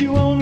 you only